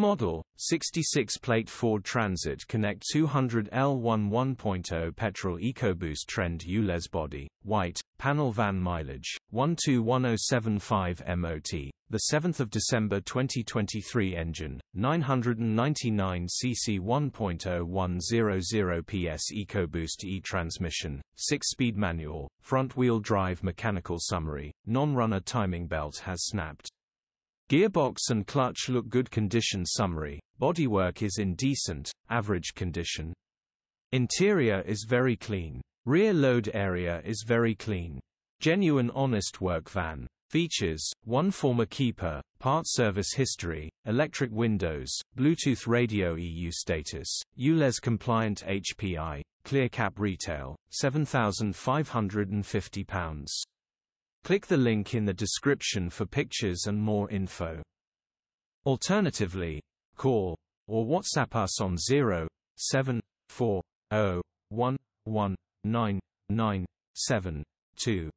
Model, 66-plate Ford Transit Connect 200L 11.0 petrol EcoBoost Trend ULEZ body, white, panel van mileage, 121075 MOT, the 7th of December 2023 engine, 999 cc 1.0100 PS EcoBoost e-transmission, 6-speed manual, front-wheel drive mechanical summary, non-runner timing belt has snapped. Gearbox and clutch look good condition summary, bodywork is in decent, average condition. Interior is very clean. Rear load area is very clean. Genuine honest work van. Features, one former keeper, part service history, electric windows, Bluetooth radio EU status, ULEZ compliant HPI, clear cap retail, £7,550. Click the link in the description for pictures and more info. Alternatively, call or WhatsApp us on 07401199972.